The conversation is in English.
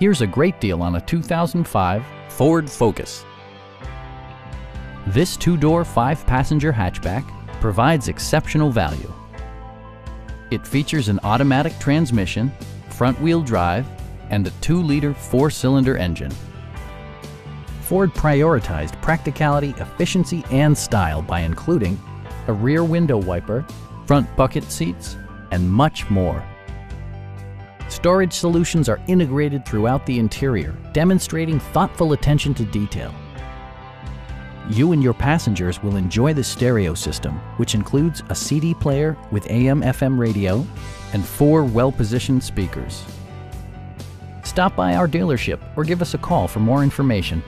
Here's a great deal on a 2005 Ford Focus. This two-door, five-passenger hatchback provides exceptional value. It features an automatic transmission, front-wheel drive, and a 2-liter four-cylinder engine. Ford prioritized practicality, efficiency, and style by including a rear window wiper, front bucket seats, and much more. Storage solutions are integrated throughout the interior, demonstrating thoughtful attention to detail. You and your passengers will enjoy the stereo system, which includes a CD player with AM/FM radio and 4 well-positioned speakers. Stop by our dealership or give us a call for more information.